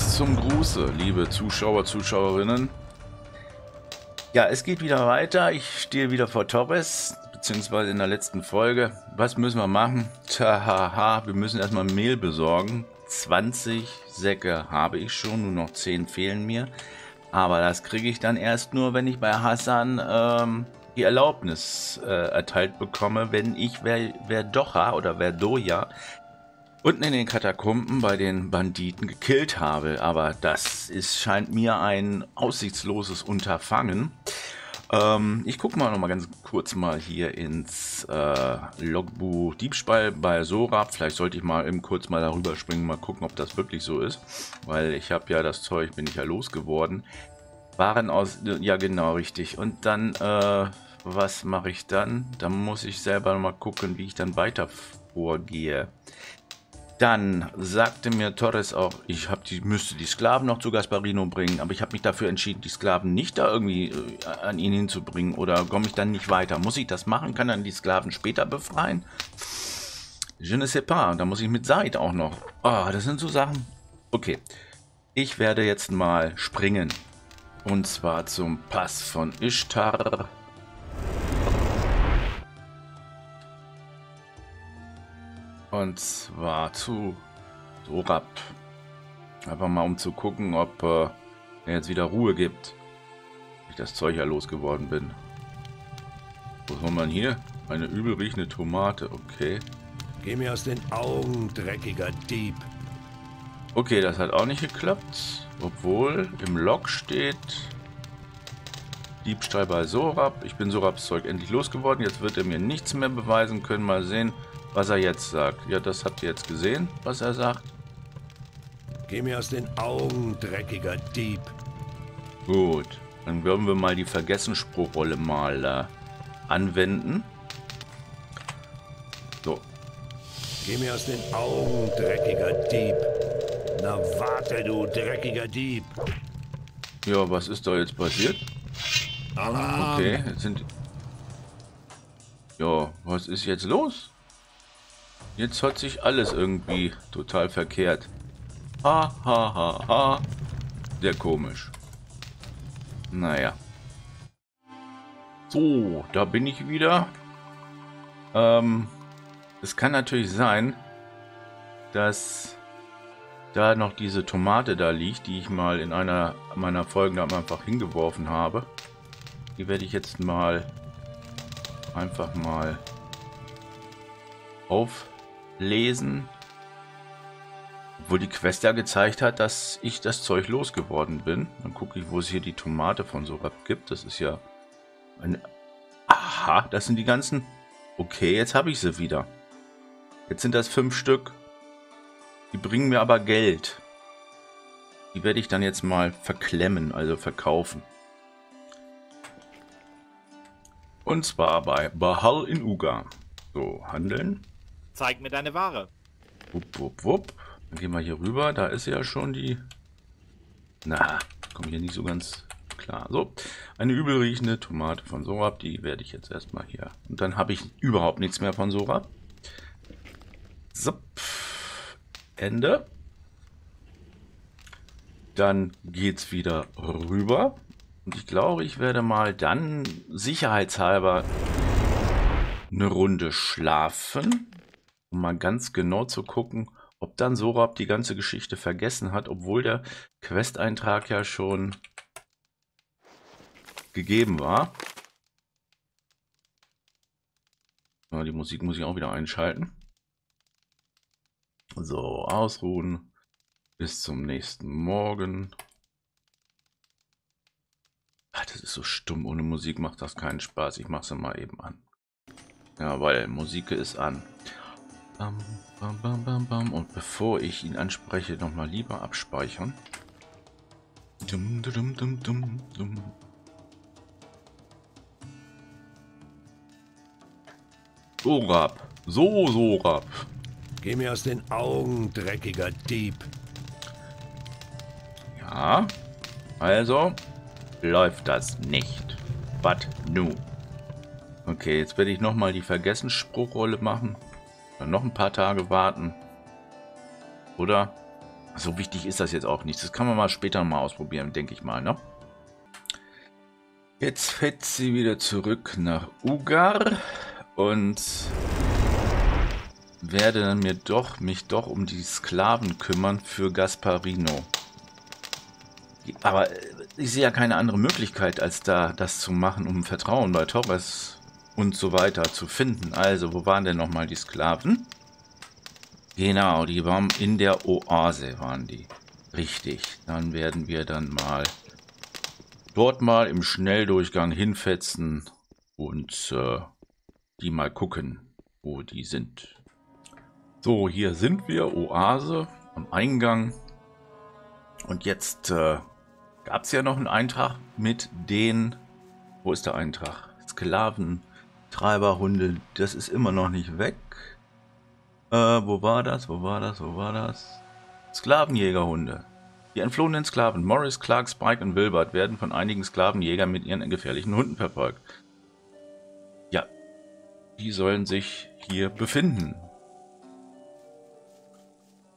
Servus zum Gruße, liebe Zuschauer, Zuschauerinnen. Ja, es geht wieder weiter. Ich stehe wieder vor Torres, beziehungsweise in der letzten Folge. Was müssen wir machen? Tahaha, wir müssen erstmal Mehl besorgen. 20 Säcke habe ich schon, nur noch 10 fehlen mir. Aber das kriege ich dann erst nur, wenn ich bei Hassan die Erlaubnis erteilt bekomme, wenn ich Werdoja oder Werdoja unten in den Katakomben bei den Banditen gekillt habe. Aber das scheint mir ein aussichtsloses Unterfangen. Ich gucke mal noch mal ganz kurz mal hier ins Logbuch Diebstahl bei Sorab. Vielleicht sollte ich mal eben kurz mal darüber springen, mal gucken, ob das wirklich so ist. Weil ich habe ja das Zeug, bin ich ja losgeworden. Waren aus, ja genau, richtig. Und dann, was mache ich dann? Dann muss ich selber noch mal gucken, wie ich dann weiter vorgehe. Dann sagte mir Torres auch, ich müsste die Sklaven noch zu Gasparino bringen, aber ich habe mich dafür entschieden, die Sklaven nicht da irgendwie an ihn hinzubringen oder komme ich dann nicht weiter. Muss ich das machen? Kann dann die Sklaven später befreien? Je ne sais pas. Da muss ich mit Said auch noch. Oh, das sind so Sachen. Okay, ich werde jetzt mal springen. Und zwar zum Pass von Ishtar. Und zwar zu Sorab. Einfach mal um zu gucken, ob er jetzt wieder Ruhe gibt. Ich das Zeug ja losgeworden bin. Was haben wir denn hier? Eine übel riechende Tomate, okay. Geh mir aus den Augen, dreckiger Dieb. Okay, das hat auch nicht geklappt. Obwohl im Log steht Diebstahl bei Sorab. Ich bin Sorabs Zeug endlich losgeworden. Jetzt wird er mir nichts mehr beweisen können. Mal sehen, was er jetzt sagt. Ja, das habt ihr jetzt gesehen, was er sagt. Geh mir aus den Augen, dreckiger Dieb. Gut, dann werden wir mal die Vergessenspruchrolle mal anwenden. So. Geh mir aus den Augen, dreckiger Dieb. Na warte, du dreckiger Dieb. Ja, was ist da jetzt passiert? Alarm. Okay, jetzt sind... Ja, was ist jetzt los? Jetzt hat sich alles irgendwie total verkehrt. Ha, ha, ha, ha. Sehr komisch. Naja. So, da bin ich wieder. Es kann natürlich sein, dass da noch diese Tomate da liegt, die ich mal in einer meiner Folgen da einfach hingeworfen habe. Die werde ich jetzt mal einfach mal auflesen. Obwohl die Quest ja gezeigt hat, dass ich das Zeug losgeworden bin. Dann gucke ich, wo es hier die Tomate von Sorab gibt. Das ist ja ein... Aha, das sind die ganzen... Okay, jetzt habe ich sie wieder. Jetzt sind das 5 Stück. Die bringen mir aber Geld. Die werde ich dann jetzt mal verklemmen, also verkaufen. Und zwar bei Bahal in Uga. So, handeln. Zeig mir deine Ware. Wupp, wupp, wupp. Dann gehen wir hier rüber. Da ist ja schon die... Na, komme hier nicht so ganz klar. So, eine übel riechende Tomate von Sorab. Die werde ich jetzt erstmal hier. Und dann habe ich überhaupt nichts mehr von Sorab. So. Ende. Dann geht's wieder rüber. Und ich glaube, ich werde mal dann sicherheitshalber eine Runde schlafen, um mal ganz genau zu gucken, ob dann Sorab die ganze Geschichte vergessen hat, obwohl der Questeintrag ja schon gegeben war. Ja, die Musik muss ich auch wieder einschalten. So, ausruhen. Bis zum nächsten Morgen. Ach, das ist so stumm. Ohne Musik macht das keinen Spaß. Ich mache sie mal eben an. Ja, weil Musik ist an. Bam, bam, bam, bam, bam. Und bevor ich ihn anspreche, nochmal lieber abspeichern. Dum, dum, dum, dum, dum. Sorab. So, Sorab. Geh mir aus den Augen, dreckiger Dieb. Ja, also läuft das nicht. But nu. Okay, jetzt werde ich nochmal die Vergessensspruchrolle machen. Dann noch ein paar Tage warten. Oder? So wichtig ist das jetzt auch nicht. Das kann man mal später mal ausprobieren, denke ich mal, ne? Jetzt fährt sie wieder zurück nach Ugar und werde dann mich doch um die Sklaven kümmern für Gasparino. Aber ich sehe ja keine andere Möglichkeit, als da das zu machen, um Vertrauen bei Torres und so weiter zu finden. Also, wo waren denn nochmal die Sklaven? Genau, die waren in der Oase, waren die. Richtig, dann werden wir dann mal dort mal im Schnelldurchgang hinfetzen und die mal gucken, wo die sind. So, hier sind wir, Oase, am Eingang. Und jetzt gab es ja noch einen Eintrag mit den, wo ist der Eintrag? Sklaven, Treiberhunde, das ist immer noch nicht weg. Wo war das? Sklavenjägerhunde. Die entflohenen Sklaven Morris, Clark, Spike und Wilbert werden von einigen Sklavenjägern mit ihren gefährlichen Hunden verfolgt. Ja, die sollen sich hier befinden.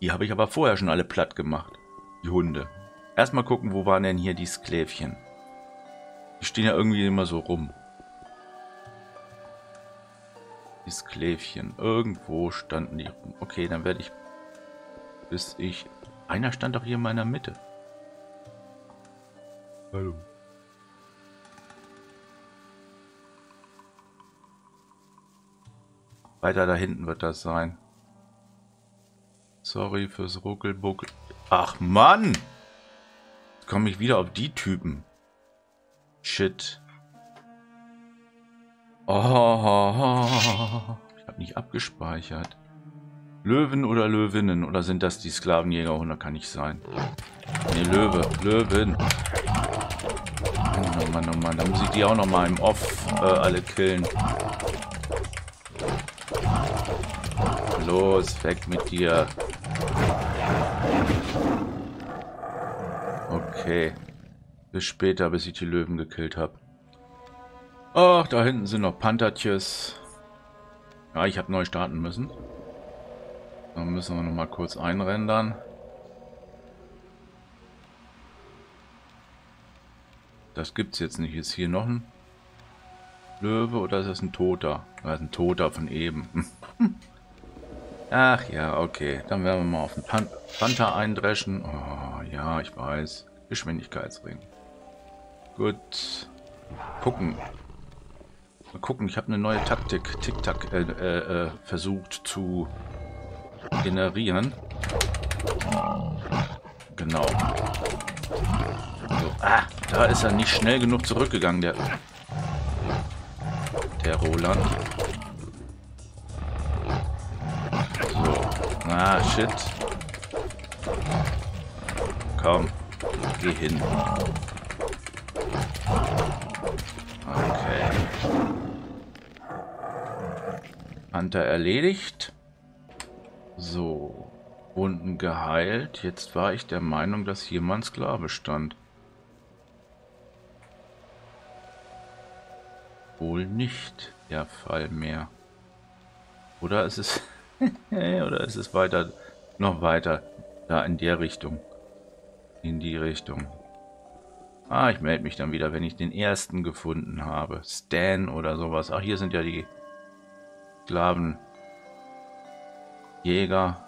Die habe ich aber vorher schon alle platt gemacht. Die Hunde. Erstmal gucken, wo waren denn hier die Sklävchen? Die stehen ja irgendwie immer so rum. Die Sklävchen. Irgendwo standen die rum. Okay, dann werde ich... Einer stand doch hier in meiner Mitte. Hallo. Weiter da hinten wird das sein. Sorry fürs Ruckelbuckel. Ach Mann! Jetzt komme ich wieder auf die Typen. Shit. Oh, ich habe nicht abgespeichert. Löwen oder Löwinnen? Oder sind das die Sklavenjägerhunde? Kann nicht sein. Ne, Löwen. Oh Mann, oh Mann. Da muss ich die auch nochmal im Off alle killen. Los, weg mit dir. Okay. Bis später, bis ich die Löwen gekillt habe. Ach, da hinten sind noch Panthertjes. Ja, ich habe neu starten müssen. Dann müssen wir noch mal kurz einrendern. Das gibt's jetzt nicht. Ist hier noch ein Löwe oder ist das ein Toter? Das ist ein Toter von eben. Ach ja, okay. Dann werden wir mal auf den Panther eindreschen. Oh, ja, ich weiß. Geschwindigkeitsring. Gut. Gucken. Mal gucken, ich habe eine neue Taktik. Tick-Tack versucht zu generieren. Genau. So. Ah, da ist er nicht schnell genug zurückgegangen, der Roland. So. Ah, shit. Komm. Geh hin. Okay. Panther erledigt. So, Wunden geheilt. Jetzt war ich der Meinung, dass hier mal ein Sklave stand. Wohl nicht der Fall mehr. Oder ist es weiter, noch weiter da in der Richtung. In die Richtung. Ah, ich melde mich dann wieder, wenn ich den ersten gefunden habe. Stan oder sowas. Ach, hier sind ja die Sklaven. Jäger.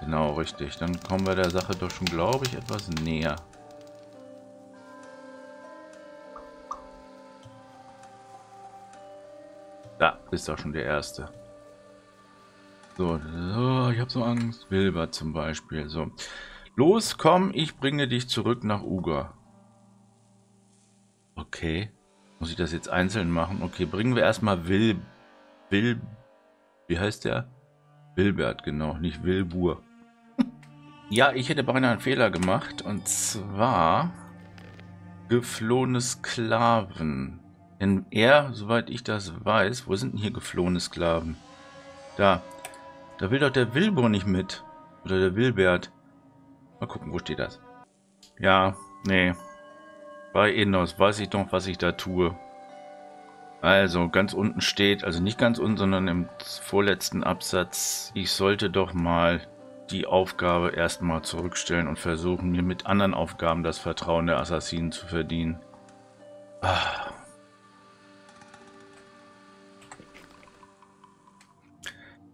Genau, richtig. Dann kommen wir der Sache doch schon, glaube ich, etwas näher. Da ist doch schon der erste. So, ich habe so Angst. Wilbert zum Beispiel. So. Los, komm, ich bringe dich zurück nach Uga. Okay. Muss ich das jetzt einzeln machen? Okay, bringen wir erstmal wie heißt der? Wilbert, genau, nicht Wilbur. Ja, ich hätte beinahe einen Fehler gemacht. Und zwar geflohene Sklaven. Denn er, soweit ich das weiß, wo sind denn hier geflohene Sklaven? Da. Da will doch der Wilbur nicht mit. Oder der Wilbert. Mal gucken, wo steht das? Ja, nee. Bei Enos weiß ich doch, was ich da tue. Also, ganz unten steht, also nicht ganz unten, sondern im vorletzten Absatz, ich sollte doch mal die Aufgabe erstmal zurückstellen und versuchen, mir mit anderen Aufgaben das Vertrauen der Assassinen zu verdienen. Ah.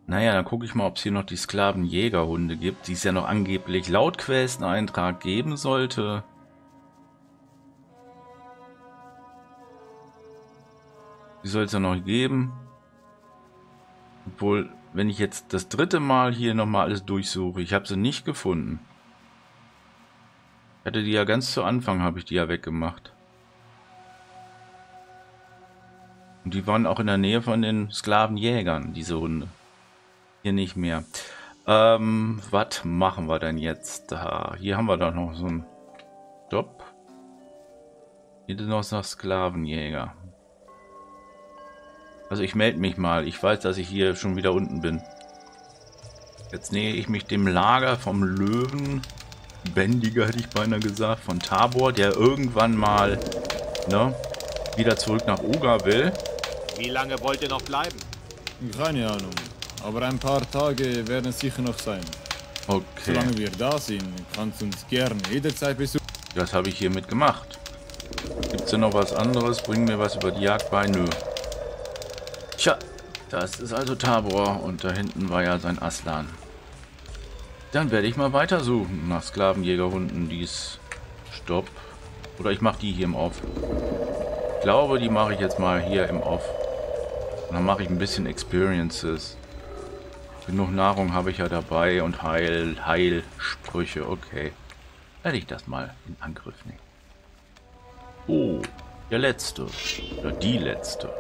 Naja, dann gucke ich mal, ob es hier noch die Sklavenjägerhunde gibt, die es ja noch angeblich laut Questeneintrag geben sollte. Die soll es ja noch geben. Obwohl, wenn ich jetzt das dritte Mal hier nochmal alles durchsuche, ich habe sie nicht gefunden. Ich hatte die ja ganz zu Anfang, habe ich die ja weggemacht. Und die waren auch in der Nähe von den Sklavenjägern, diese Hunde. Hier nicht mehr. Was machen wir denn jetzt? Da, hier haben wir doch noch so einen Job. Hier ist noch so ein Sklavenjäger. Also ich melde mich mal. Ich weiß, dass ich hier schon wieder unten bin. Jetzt nähe ich mich dem Lager vom Löwen. Bändiger hätte ich beinahe gesagt. Von Tabor, der irgendwann mal, ne, wieder zurück nach Uga will. Wie lange wollt ihr noch bleiben? Keine Ahnung. Aber ein paar Tage werden es sicher noch sein. Okay. Solange wir da sind, kannst du uns gerne jederzeit besuchen. Das habe ich hiermit gemacht. Gibt es denn noch was anderes? Bring mir was über die Jagd bei? Nö. Tja, das ist also Tabor und da hinten war ja sein Aslan. Dann werde ich mal weitersuchen nach Sklavenjägerhunden, dies Stopp. Oder ich mache die hier im Off. Ich glaube, die mache ich jetzt mal hier im Off. Und dann mache ich ein bisschen Experiences. Genug Nahrung habe ich ja dabei und Heilsprüche. Okay. Werde ich das mal in Angriff nehmen. Oh, der letzte. Oder die letzte.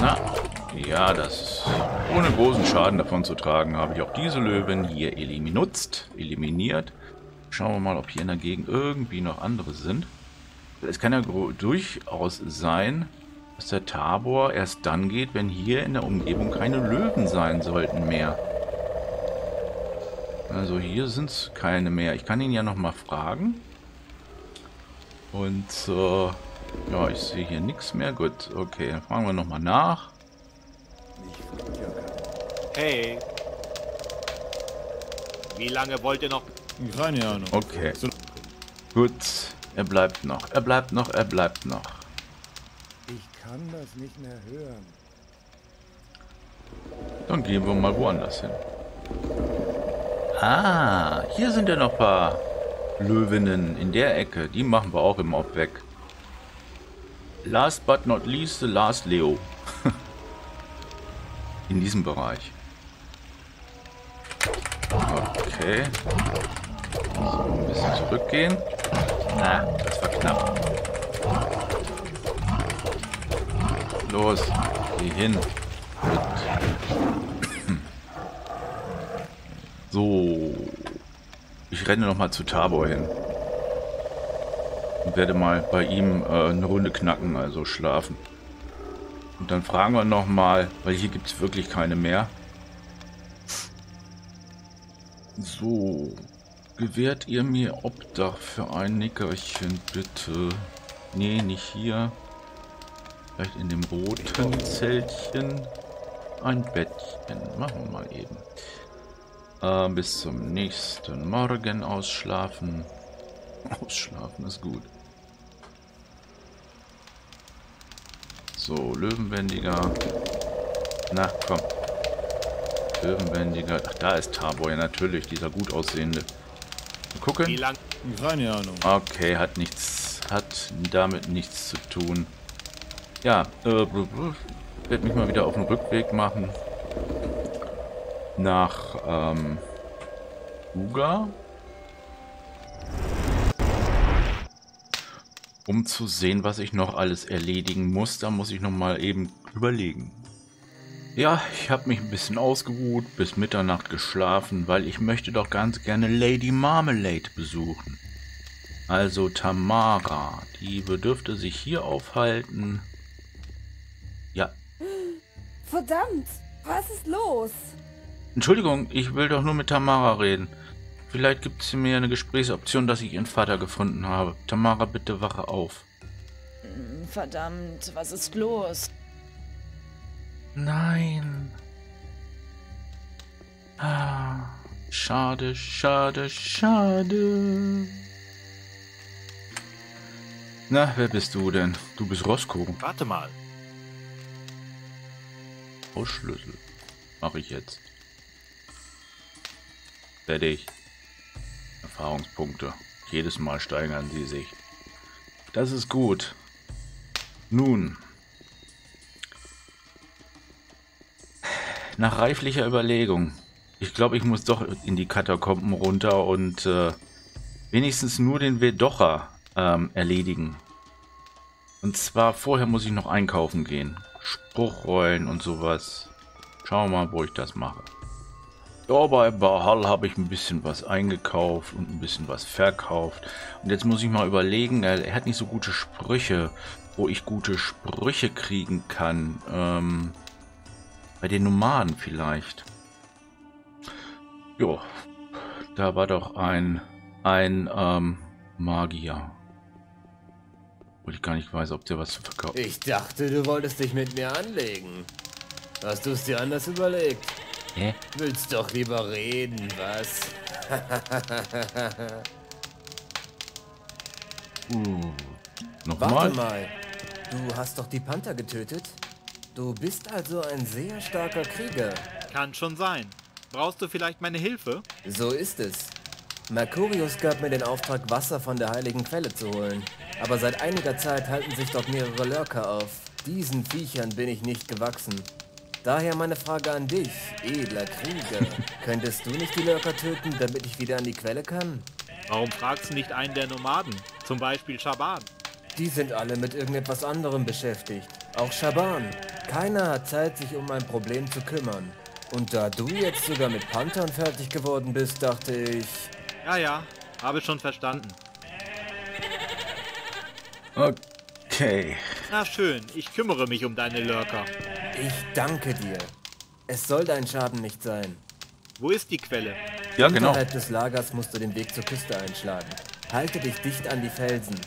Na, ja, das ist... Ohne großen Schaden davon zu tragen, habe ich auch diese Löwen hier eliminiert. Schauen wir mal, ob hier in der Gegend irgendwie noch andere sind. Es kann ja durchaus sein, dass der Tabor erst dann geht, wenn hier in der Umgebung keine Löwen sein sollten mehr. Also hier sind es keine mehr. Ich kann ihn ja nochmal fragen. Und ja, ich sehe hier nichts mehr. Gut, okay, dann fragen wir nochmal nach. Hey, wie lange wollt ihr noch? Keine Ahnung. Okay, gut, er bleibt noch, er bleibt noch. Ich kann das nicht mehr hören. Dann gehen wir mal woanders hin. Ah, hier sind ja noch ein paar Löwinnen in der Ecke, die machen wir auch im Off weg. Last but not least, the last Leo. In diesem Bereich. Okay. So, ein bisschen zurückgehen. Na, das war knapp. Los, geh hin. So. Ich renne nochmal zu Tabor hin. Und werde mal bei ihm eine Runde knacken, also schlafen. Und dann fragen wir nochmal, weil hier gibt es wirklich keine mehr. So, gewährt ihr mir Obdach für ein Nickerchen, bitte? Nee, nicht hier. Vielleicht in dem roten Zeltchen. Ein Bettchen. Machen wir mal eben. Bis zum nächsten Morgen ausschlafen. Ausschlafen ist gut. So, Löwenbändiger. Na, komm. Löwenbändiger. Ach, da ist Tabor, ja natürlich, dieser gut aussehende. Mal gucken. Keine Ahnung. Okay, hat nichts. Hat damit nichts zu tun. Ja, ich werde mich mal wieder auf den Rückweg machen. Nach, Uga. Um zu sehen, was ich noch alles erledigen muss, da muss ich noch mal eben überlegen. Ja, ich habe mich ein bisschen ausgeruht, bis Mitternacht geschlafen, weil ich möchte doch ganz gerne Lady Marmalade besuchen. Also Tamara, die bedürfte sich hier aufhalten. Ja. Verdammt, was ist los? Entschuldigung, ich will doch nur mit Tamara reden. Vielleicht gibt es mir eine Gesprächsoption, dass ich ihren Vater gefunden habe. Tamara, bitte wache auf. Verdammt, was ist los? Nein. Ah, schade, schade, schade. Na, wer bist du denn? Du bist Rosco. Warte mal. Hausschlüssel. Mache ich jetzt. Fertig. Erfahrungspunkte. Jedes Mal steigern sie sich. Das ist gut. Nun. Nach reiflicher Überlegung. Ich glaube, ich muss doch in die Katakomben runter und wenigstens nur den Werdoja erledigen. Und zwar vorher muss ich noch einkaufen gehen. Spruchrollen und sowas. Schau mal, wo ich das mache. Da bei Bahal habe ich ein bisschen was eingekauft und ein bisschen was verkauft. Und jetzt muss ich mal überlegen, er hat nicht so gute Sprüche, wo ich gute Sprüche kriegen kann. Bei den Nomaden vielleicht. Jo, da war doch ein Magier. Obwohl ich gar nicht weiß, ob der was zu verkaufen hat. Ich dachte, du wolltest dich mit mir anlegen. Hast du es dir anders überlegt? Hä? Willst doch lieber reden, was? Nochmal? Warte mal. Du hast doch die Panther getötet? Du bist also ein sehr starker Krieger. Kann schon sein. Brauchst du vielleicht meine Hilfe? So ist es. Mercurius gab mir den Auftrag, Wasser von der heiligen Quelle zu holen. Aber seit einiger Zeit halten sich dort mehrere Lurker auf. Diesen Viechern bin ich nicht gewachsen. Daher meine Frage an dich, edler Krieger. Könntest du nicht die Lurker töten, damit ich wieder an die Quelle kann? Warum fragst du nicht einen der Nomaden? Zum Beispiel Schaban. Die sind alle mit irgendetwas anderem beschäftigt. Auch Schaban. Keiner hat Zeit, sich um ein Problem zu kümmern. Und da du jetzt sogar mit Panthern fertig geworden bist, dachte ich... Ja, ja, habe schon verstanden. Okay. Na schön, ich kümmere mich um deine Lurker. Ich danke dir. Es soll dein Schaden nicht sein. Wo ist die Quelle? Ja, genau. Unterhalb des Lagers musst du den Weg zur Küste einschlagen. Halte dich dicht an die Felsen.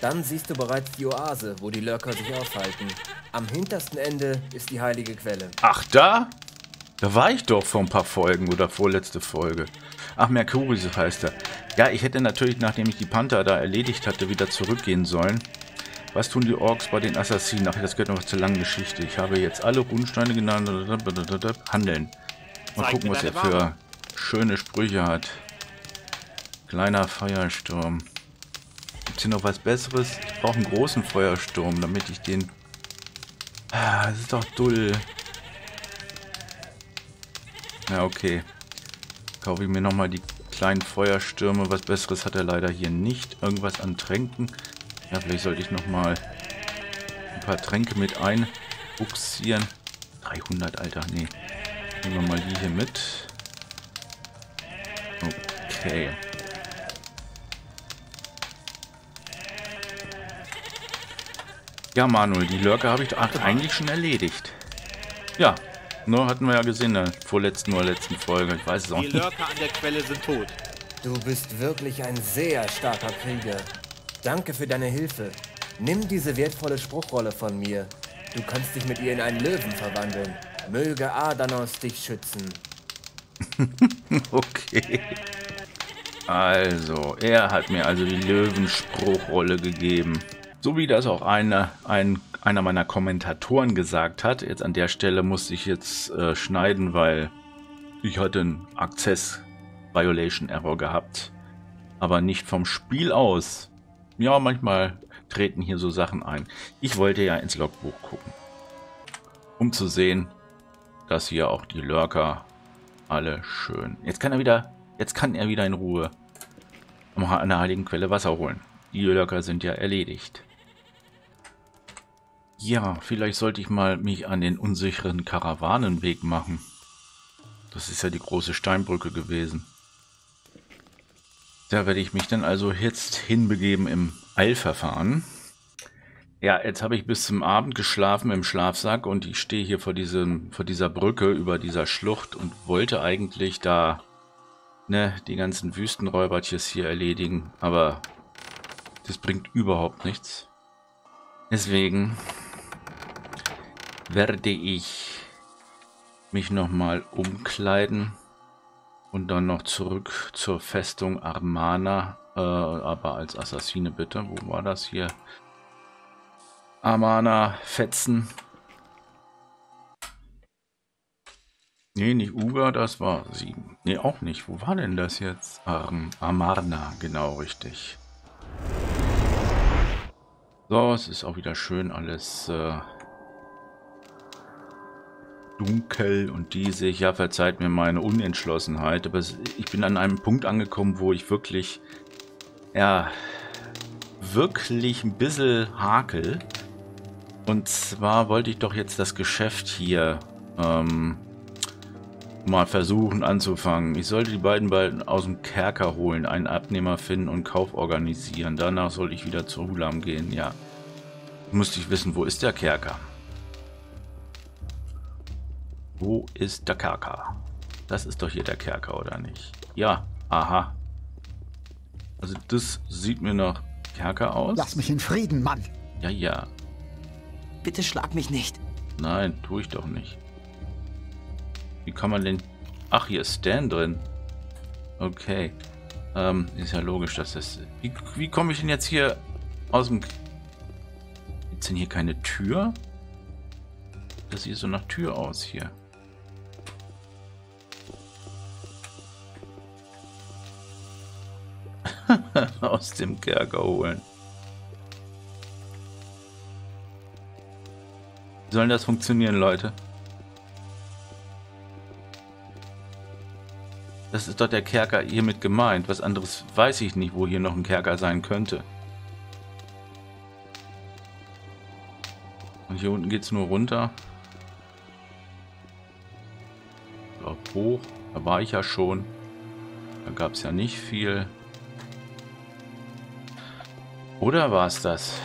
Dann siehst du bereits die Oase, wo die Lurker sich aufhalten. Am hintersten Ende ist die heilige Quelle. Ach, da? Da war ich doch vor ein paar Folgen oder vorletzte Folge. Ach, Mercurius heißt er. Ja, ich hätte natürlich, nachdem ich die Panther da erledigt hatte, wieder zurückgehen sollen. Was tun die Orks bei den Assassinen? Ach, das gehört noch zur langen Geschichte. Ich habe jetzt alle Runensteine genannt. Handeln. Mal gucken, was er für schöne Sprüche hat. Kleiner Feuersturm. Gibt es hier noch was Besseres? Ich brauche einen großen Feuersturm, damit ich den... Ah, das ist doch dull. Ja, okay. Kaufe ich mir nochmal die kleinen Feuerstürme. Was Besseres hat er leider hier nicht. Irgendwas an Tränken. Ja, vielleicht sollte ich nochmal ein paar Tränke mit einbuxieren. 300, Alter, nee. Nehmen wir mal die hier mit. Okay. Ja, Manuel, die Lurker habe ich eigentlich schon erledigt. Ja, nur hatten wir ja gesehen, in der vorletzten oder letzten Folge. Ich weiß es auch nicht. Die Lurker an der Quelle sind tot. Du bist wirklich ein sehr starker Krieger. Danke für deine Hilfe. Nimm diese wertvolle Spruchrolle von mir. Du kannst dich mit ihr in einen Löwen verwandeln. Möge Adanos dich schützen. Okay. Also, er hat mir also die Löwenspruchrolle gegeben. So wie das auch einer meiner Kommentatoren gesagt hat. Jetzt an der Stelle musste ich jetzt schneiden, weil ich hatte einen Access-Violation-Error gehabt. Aber nicht vom Spiel aus. Ja, manchmal treten hier so Sachen ein. Ich wollte ja ins Logbuch gucken, um zu sehen, dass hier auch die Lurker alle schön... Jetzt kann er wieder in Ruhe an der heiligen Quelle Wasser holen. Die Lurker sind ja erledigt. Ja, vielleicht sollte ich mal mich an den unsicheren Karawanenweg machen. Das ist ja die große Steinbrücke gewesen. Da werde ich mich dann also jetzt hinbegeben im Eilverfahren. Ja, jetzt habe ich bis zum Abend geschlafen im Schlafsack und ich stehe hier vor dieser Brücke über dieser Schlucht und wollte eigentlich da ne, die ganzen Wüstenräubertjes hier erledigen. Aber das bringt überhaupt nichts. Deswegen werde ich mich nochmal umkleiden und dann noch zurück zur Festung Amarna, aber als Assassine bitte. Wo war das hier? Amarna fetzen. Nee, nicht Uga, das war sie. Nee, auch nicht. Wo war denn das jetzt? Amarna, genau richtig. So, es ist auch wieder schön alles dunkel und diesig. Ja, verzeiht mir meine Unentschlossenheit, aber ich bin an einem Punkt angekommen, wo ich wirklich, ja, wirklich ein bisschen hakel. Und zwar wollte ich doch jetzt das Geschäft hier mal versuchen anzufangen. Ich sollte die beiden aus dem Kerker holen, einen Abnehmer finden und Kauf organisieren. Danach sollte ich wieder zu Hulam gehen, ja. Musste ich wissen, wo ist der Kerker? Wo ist der Kerker? Das ist doch hier der Kerker, oder nicht? Ja, aha. Also das sieht mir nach Kerker aus. Lass mich in Frieden, Mann! Ja, ja. Bitte schlag mich nicht. Nein, tue ich doch nicht. Wie kann man denn... Ach, hier ist Stan drin. Okay. Ist ja logisch, dass das... Wie komme ich denn jetzt hier aus dem... Gibt's denn hier keine Tür? Das sieht so nach Tür aus hier. Aus dem Kerker holen. Wie soll das funktionieren, Leute? Das ist doch der Kerker hiermit gemeint. Was anderes weiß ich nicht, wo hier noch ein Kerker sein könnte. Und hier unten geht es nur runter. Auch hoch. Da war ich ja schon. Da gab es ja nicht viel. Oder war es das?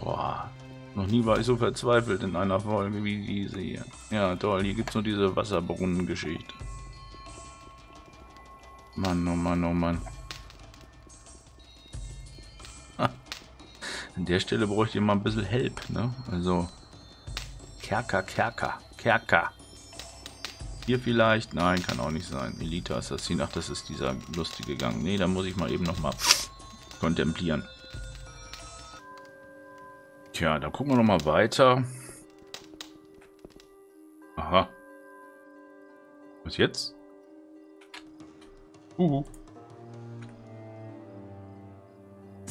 Boah. Noch nie war ich so verzweifelt in einer Folge wie diese hier. Ja, toll. Hier gibt es nur diese Wasserbrunnen-Geschichte. Mann, oh Mann, oh Mann. Ha. An der Stelle bräuchte ich mal ein bisschen Help, ne? Also, Kerker, Kerker, Kerker. Hier vielleicht? Nein, kann auch nicht sein. Elite-Assassin. Ach, das ist dieser lustige Gang. Nee, da muss ich mal eben nochmal kontemplieren. Tja, da gucken wir nochmal weiter. Aha. Was jetzt? Was ist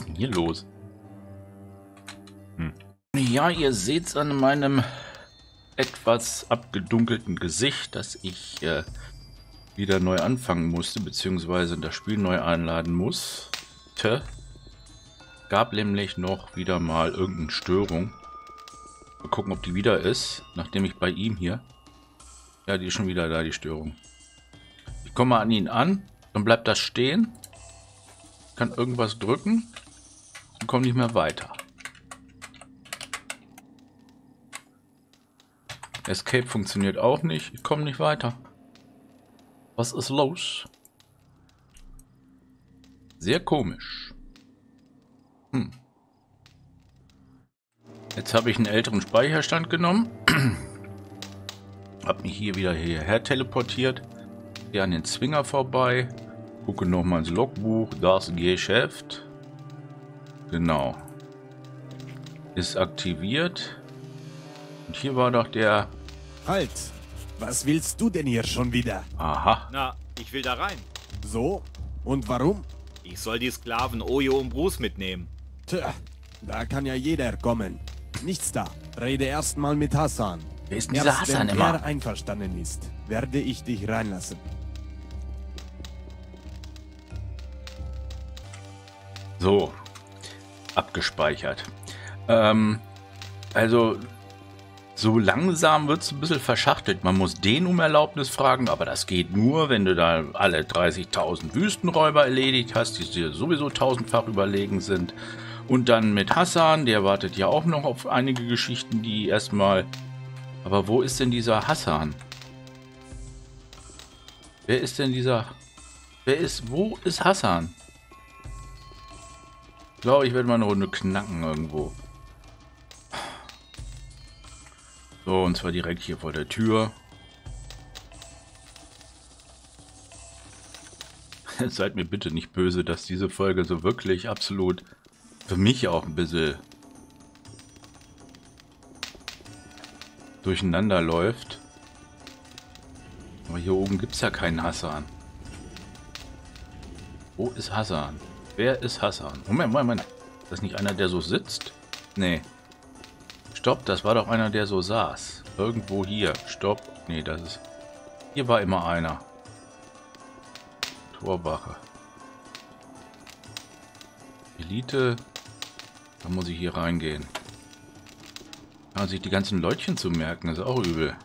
denn hier los? Hm. Ja, ihr seht's an meinem etwas abgedunkelten Gesicht, dass ich wieder neu anfangen musste, beziehungsweise das Spiel neu einladen musste. Gab nämlich noch wieder mal irgendeine Störung. Mal gucken, ob die wieder ist, nachdem ich bei ihm hier... Ja, die ist schon wieder da, die Störung. Ich komme mal an ihn an. Dann bleibt das stehen. Kann irgendwas drücken. Und komme nicht mehr weiter. Escape funktioniert auch nicht. Ich komme nicht weiter. Was ist los? Sehr komisch. Hm. Jetzt habe ich einen älteren Speicherstand genommen. Habe mich hier wieder hierher teleportiert. Hier an den Zwinger vorbei. Gucke nochmal ins Logbuch. Das Geschäft. Genau. Ist aktiviert. Und hier war doch der... Halt! Was willst du denn hier schon wieder? Aha. Na, ich will da rein. So? Und warum? Ich soll die Sklaven Ojo und Bruce mitnehmen. Tja, da kann ja jeder kommen. Nichts da. Rede erstmal mit Hassan. Wer ist denn dieser Hassan immer? Wenn er einverstanden ist, werde ich dich reinlassen. So, abgespeichert. Also, so langsam wird es ein bisschen verschachtelt. Man muss den um Erlaubnis fragen, aber das geht nur, wenn du da alle 30.000 Wüstenräuber erledigt hast, die dir sowieso tausendfach überlegen sind. Und dann mit Hassan, der wartet ja auch noch auf einige Geschichten, die erstmal... Aber wo ist denn dieser Hassan? Wer ist denn dieser? Wo ist Hassan? Ich glaube, ich werde mal eine Runde knacken irgendwo. So, und zwar direkt hier vor der Tür. Seid mir bitte nicht böse, dass diese Folge so wirklich absolut für mich auch ein bisschen durcheinander läuft. Aber hier oben gibt es ja keinen Hassan. Wo ist Hassan? Wer ist Hassan? Moment, Moment. Ist das nicht einer, der so sitzt? Nee. Stopp, das war doch einer, der so saß. Irgendwo hier. Stopp. Nee, das ist... Hier war immer einer. Torwache. Elite. Da muss ich hier reingehen. Aber sich die ganzen Leutchen zu merken, ist auch übel.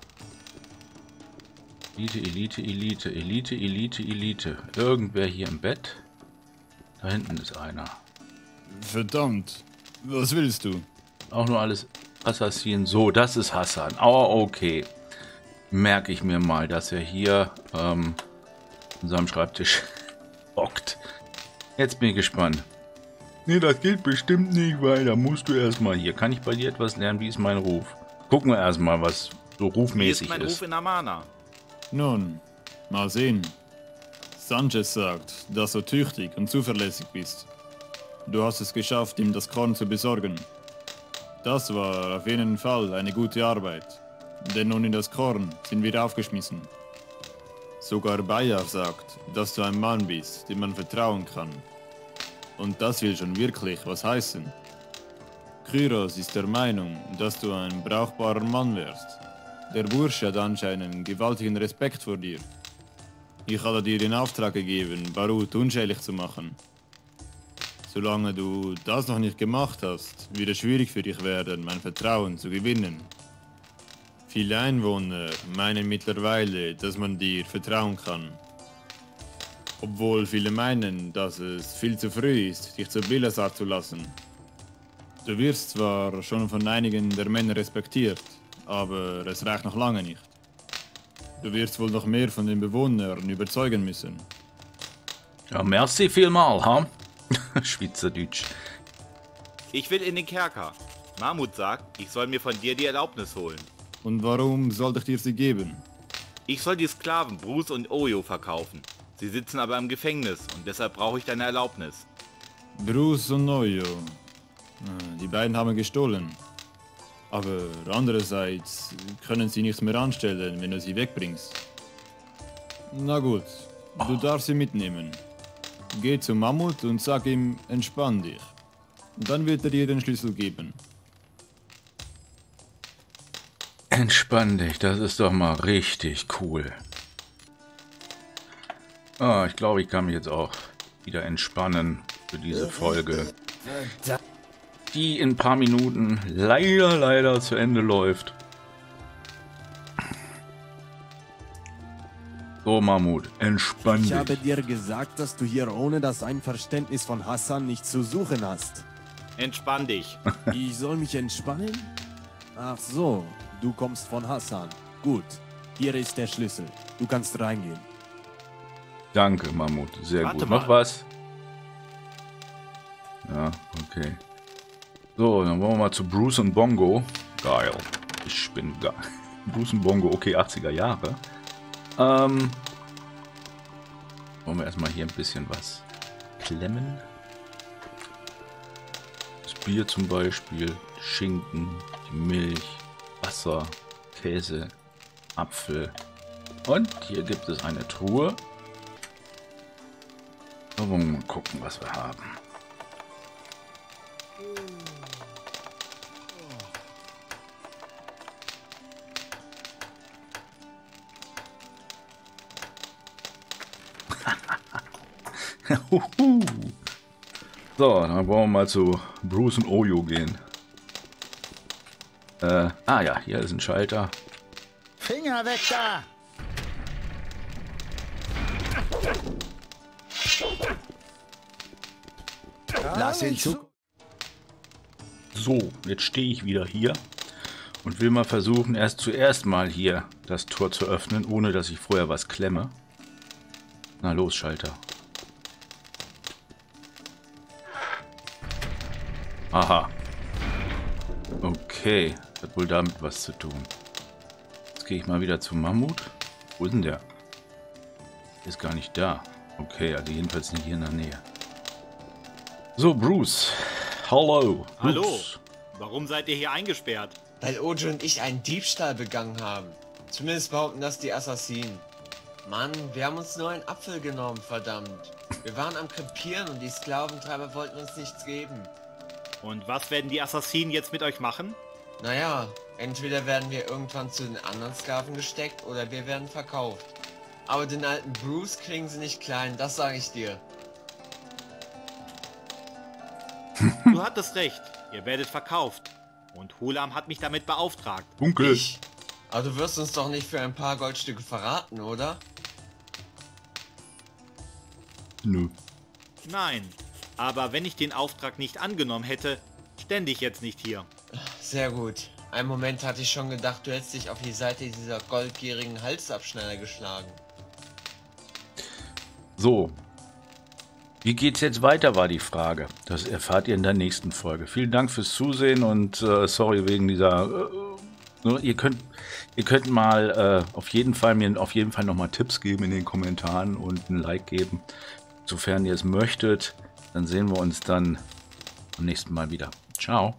Elite, Elite, Elite, Elite, Elite, Elite. Irgendwer hier im Bett. Da hinten ist einer. Verdammt. Was willst du? Auch nur alles Assassinen. So, das ist Hassan. Oh, okay. Merke ich mir mal, dass er hier an seinem Schreibtisch bockt. Jetzt bin ich gespannt. Nee, das geht bestimmt nicht, weil da musst du erstmal hier. Kann ich bei dir etwas lernen? Wie ist mein Ruf? Gucken wir erstmal, was so rufmäßig ist. Wie ist mein Ruf in Amarna? Nun, mal sehen. Sanchez sagt, dass du tüchtig und zuverlässig bist. Du hast es geschafft, ihm das Korn zu besorgen. Das war auf jeden Fall eine gute Arbeit, denn nun in das Korn sind wir aufgeschmissen. Sogar Bayer sagt, dass du ein Mann bist, dem man vertrauen kann. Und das will schon wirklich was heißen. Kyros ist der Meinung, dass du ein brauchbarer Mann wärst. Der Bursche hat anscheinend gewaltigen Respekt vor dir. Ich hatte dir den Auftrag gegeben, Barut unschädlich zu machen. Solange du das noch nicht gemacht hast, wird es schwierig für dich werden, mein Vertrauen zu gewinnen. Viele Einwohner meinen mittlerweile, dass man dir vertrauen kann. Obwohl viele meinen, dass es viel zu früh ist, dich zur Billesart zu lassen. Du wirst zwar schon von einigen der Männer respektiert, aber es reicht noch lange nicht. Du wirst wohl noch mehr von den Bewohnern überzeugen müssen. Ja, merci vielmal, ha? Schweizerdeutsch. Ich will in den Kerker. Mahmud sagt, ich soll mir von dir die Erlaubnis holen. Und warum sollte ich dir sie geben? Ich soll die Sklaven Bruce und Ojo verkaufen. Sie sitzen aber im Gefängnis und deshalb brauche ich deine Erlaubnis. Bruce und Ojo. Die beiden haben gestohlen. Aber andererseits können sie nichts mehr anstellen, wenn du sie wegbringst. Na gut, du darfst sie mitnehmen. Geh zu Mahmud und sag ihm, entspann dich. Dann wird er dir den Schlüssel geben. Entspann dich, das ist doch mal richtig cool. Ah, ich glaube, ich kann mich jetzt auch wieder entspannen für diese Folge. Die in ein paar Minuten leider zu Ende läuft. So, Mahmud, entspann dich. Ich habe dir gesagt, dass du hier ohne das Einverständnis von Hassan nichts zu suchen hast. Entspann dich. Ich soll mich entspannen? Ach so, du kommst von Hassan. Gut, hier ist der Schlüssel. Du kannst reingehen. Danke, Mahmud. Sehr gut. Noch was? Ja, okay. So, dann wollen wir mal zu Bruce und Bongo. Geil. Ich bin geil. Bruce und Bongo, okay, 80er Jahre. Wollen wir erstmal hier ein bisschen was klemmen. Das Bier zum Beispiel, Schinken, die Milch, Wasser, Käse, Apfel. Und hier gibt es eine Truhe. Da wollen wir mal gucken, was wir haben. So, dann wollen wir mal zu Bruce und Ojo gehen. Ja, hier ist ein Schalter. Finger weg da! Lass ihn zu. So, jetzt stehe ich wieder hier und will mal versuchen, zuerst mal hier das Tor zu öffnen, ohne dass ich vorher was klemme. Na los, Schalter. Aha. Okay. Hat wohl damit was zu tun. Jetzt gehe ich mal wieder zu Mahmud. Wo ist denn der? Ist gar nicht da. Okay, also jedenfalls nicht hier in der Nähe. So, Bruce. Hallo. Hallo. Warum seid ihr hier eingesperrt? Weil Ojo und ich einen Diebstahl begangen haben. Zumindest behaupten das die Assassinen. Mann, wir haben uns nur einen Apfel genommen, verdammt. Wir waren am Krepieren und die Sklaventreiber wollten uns nichts geben. Und was werden die Assassinen jetzt mit euch machen? Naja, entweder werden wir irgendwann zu den anderen Sklaven gesteckt oder wir werden verkauft. Aber den alten Bruce kriegen sie nicht klein, das sage ich dir. Du hattest recht, ihr werdet verkauft. Und Hulam hat mich damit beauftragt. Dunkel. Ich? Aber du wirst uns doch nicht für ein paar Goldstücke verraten, oder? Nö. Nein, aber wenn ich den Auftrag nicht angenommen hätte, stände ich jetzt nicht hier. Sehr gut. Einen Moment hatte ich schon gedacht, du hättest dich auf die Seite dieser goldgierigen Halsabschneider geschlagen. So. Wie geht's jetzt weiter, war die Frage. Das erfahrt ihr in der nächsten Folge. Vielen Dank fürs Zusehen und sorry wegen dieser... Ihr könnt mal auf jeden Fall nochmal Tipps geben in den Kommentaren und ein Like geben. Sofern ihr es möchtet, dann sehen wir uns dann am nächsten Mal wieder. Ciao.